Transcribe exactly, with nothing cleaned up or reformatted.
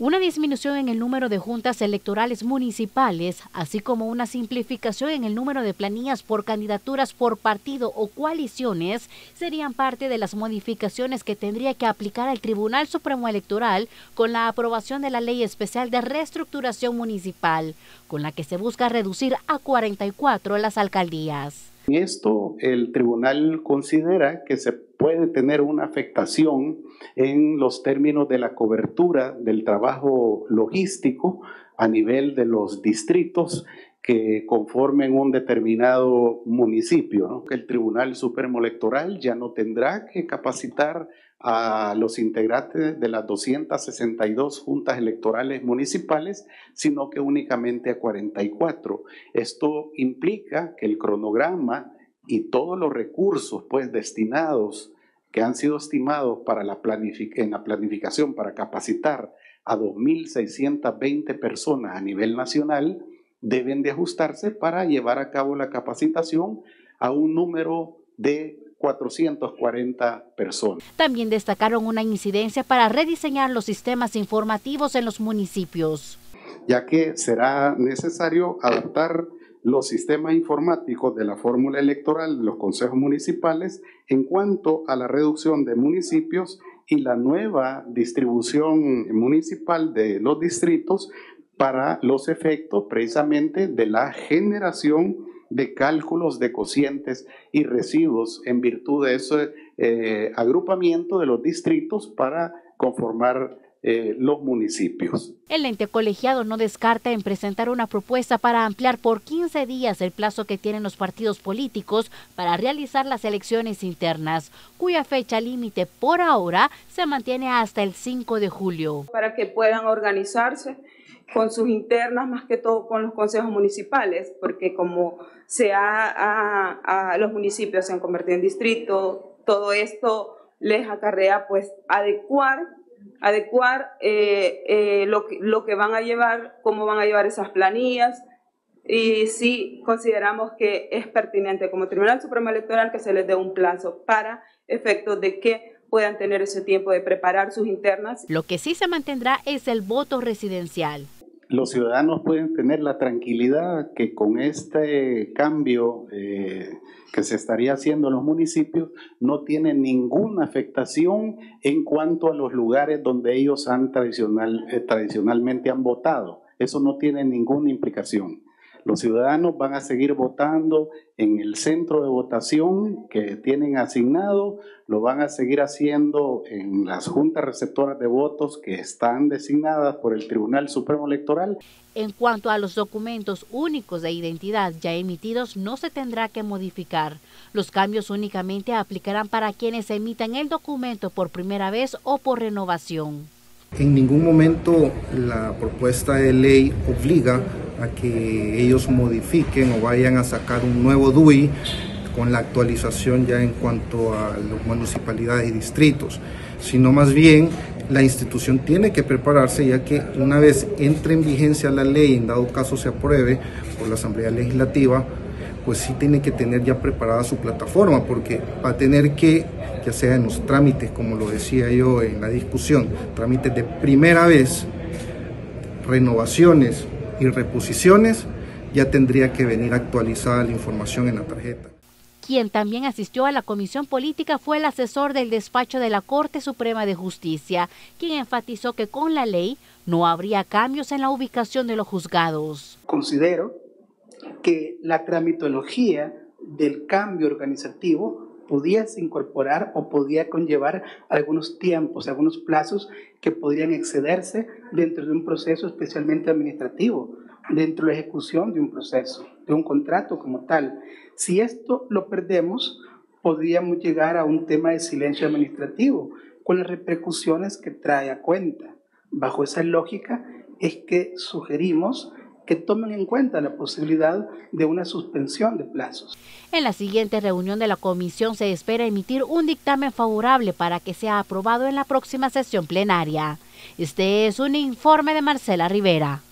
una disminución en el número de juntas electorales municipales, así como una simplificación en el número de planillas por candidaturas por partido o coaliciones, serían parte de las modificaciones que tendría que aplicar el Tribunal Supremo Electoral con la aprobación de la Ley Especial de Reestructuración Municipal, con la que se busca reducir a cuarenta y cuatro las alcaldías. En esto, el tribunal considera que se puede tener una afectación en los términos de la cobertura del trabajo logístico a nivel de los distritos que conformen un determinado municipio, ¿no? El Tribunal Supremo Electoral ya no tendrá que capacitar a los integrantes de las doscientas sesenta y dos juntas electorales municipales, sino que únicamente a cuarenta y cuatro. Esto implica que el cronograma y todos los recursos pues destinados que han sido estimados para la planific- en la planificación para capacitar a dos mil seiscientas veinte personas a nivel nacional deben de ajustarse para llevar a cabo la capacitación a un número de cuatrocientas cuarenta personas. También destacaron una incidencia para rediseñar los sistemas informativos en los municipios, ya que será necesario adaptar los sistemas informáticos de la fórmula electoral de los consejos municipales en cuanto a la reducción de municipios y la nueva distribución municipal de los distritos para los efectos precisamente de la generación de cálculos de cocientes y residuos en virtud de ese eh, agrupamiento de los distritos para conformar eh, los municipios. El ente colegiado no descarta en presentar una propuesta para ampliar por quince días el plazo que tienen los partidos políticos para realizar las elecciones internas, cuya fecha límite por ahora se mantiene hasta el cinco de julio. Para que puedan organizarse con sus internas, más que todo con los consejos municipales, porque como se ha, a, a los municipios se han convertido en distritos, todo esto les acarrea pues adecuar, adecuar eh, eh, lo, lo que van a llevar, cómo van a llevar esas planillas, y sí consideramos que es pertinente como Tribunal Supremo Electoral que se les dé un plazo para efectos de que puedan tener ese tiempo de preparar sus internas. Lo que sí se mantendrá es el voto residencial. Los ciudadanos pueden tener la tranquilidad que con este cambio eh, que se estaría haciendo en los municipios no tiene ninguna afectación en cuanto a los lugares donde ellos han tradicional, eh, tradicionalmente han votado. Eso no tiene ninguna implicación. Los ciudadanos van a seguir votando en el centro de votación que tienen asignado, lo van a seguir haciendo en las juntas receptoras de votos que están designadas por el Tribunal Supremo Electoral. En cuanto a los documentos únicos de identidad ya emitidos, no se tendrá que modificar. Los cambios únicamente aplicarán para quienes emitan el documento por primera vez o por renovación. En ningún momento la propuesta de ley obliga a que ellos modifiquen o vayan a sacar un nuevo D U I con la actualización ya en cuanto a las municipalidades y distritos, sino más bien la institución tiene que prepararse, ya que una vez entre en vigencia la ley, en dado caso se apruebe por la Asamblea Legislativa, pues sí tiene que tener ya preparada su plataforma, porque va a tener que, ya sea en los trámites, como lo decía yo en la discusión, trámites de primera vez, renovaciones y reposiciones, ya tendría que venir actualizada la información en la tarjeta. Quien también asistió a la Comisión Política fue el asesor del despacho de la Corte Suprema de Justicia, quien enfatizó que con la ley no habría cambios en la ubicación de los juzgados. Considero que la tramitología del cambio organizativo pudiese incorporar o podía conllevar algunos tiempos, algunos plazos que podrían excederse dentro de un proceso especialmente administrativo, dentro de la ejecución de un proceso, de un contrato como tal. Si esto lo perdemos, podríamos llegar a un tema de silencio administrativo, con las repercusiones que trae a cuenta. Bajo esa lógica es que sugerimos que tomen en cuenta la posibilidad de una suspensión de plazos. En la siguiente reunión de la comisión se espera emitir un dictamen favorable para que sea aprobado en la próxima sesión plenaria. Este es un informe de Marcela Rivera.